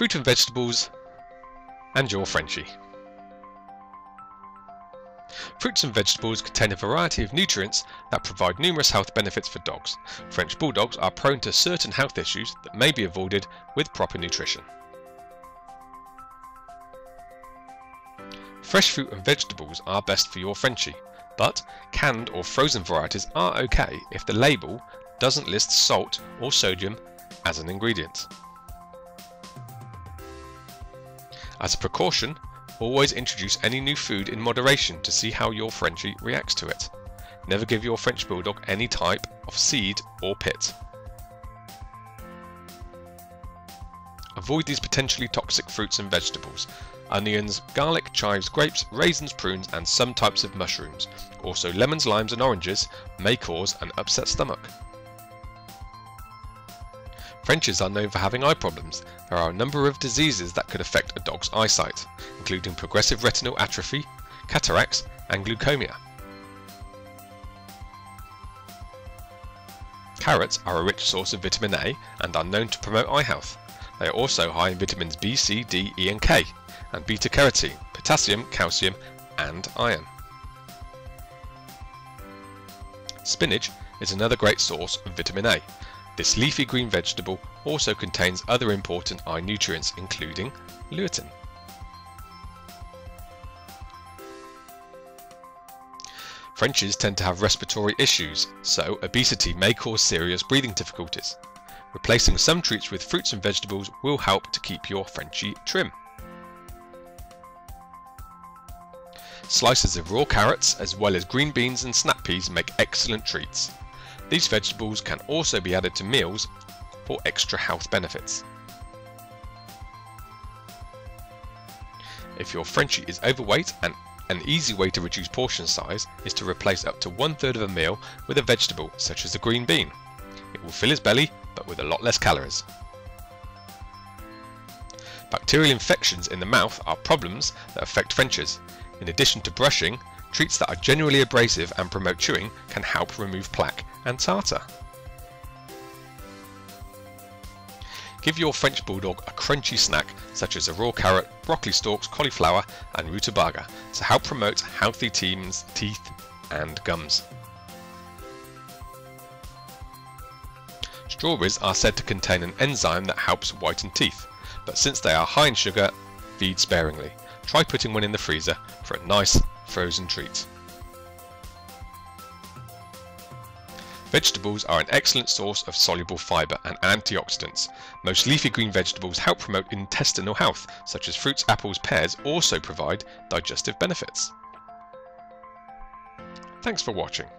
fruit and vegetables, and your Frenchie. Fruits and vegetables contain a variety of nutrients that provide numerous health benefits for dogs. French bulldogs are prone to certain health issues that may be avoided with proper nutrition. Fresh fruit and vegetables are best for your Frenchie, but canned or frozen varieties are okay if the label doesn't list salt or sodium as an ingredient. As a precaution, always introduce any new food in moderation to see how your Frenchie reacts to it. Never give your French Bulldog any type of seed or pit. Avoid these potentially toxic fruits and vegetables: onions, garlic, chives, grapes, raisins, prunes, and some types of mushrooms. Also, lemons, limes, and oranges may cause an upset stomach. Frenchies are known for having eye problems. There are a number of diseases that could affect a dog's eyesight, including progressive retinal atrophy, cataracts, and glaucoma. Carrots are a rich source of vitamin A and are known to promote eye health. They are also high in vitamins B, C, D, E, and K, and beta-carotene, potassium, calcium, and iron. Spinach is another great source of vitamin A. This leafy green vegetable also contains other important eye nutrients, including lutein. Frenchies tend to have respiratory issues, so obesity may cause serious breathing difficulties. Replacing some treats with fruits and vegetables will help to keep your Frenchie trim. Slices of raw carrots as well as green beans and snap peas make excellent treats. These vegetables can also be added to meals for extra health benefits. If your Frenchie is overweight, an easy way to reduce portion size is to replace up to 1/3 of a meal with a vegetable such as a green bean. It will fill his belly but with a lot less calories. Bacterial infections in the mouth are problems that affect Frenchies. In addition to brushing, treats that are generally abrasive and promote chewing can help remove plaque and tartar. Give your French Bulldog a crunchy snack such as a raw carrot, broccoli stalks, cauliflower and rutabaga to help promote healthy teeth and gums. Strawberries are said to contain an enzyme that helps whiten teeth, but since they are high in sugar, feed sparingly. Try putting one in the freezer for a nice frozen treat. Vegetables are an excellent source of soluble fibre and antioxidants. Most leafy green vegetables help promote intestinal health, such as fruits, apples, pears also provide digestive benefits. Thanks for watching.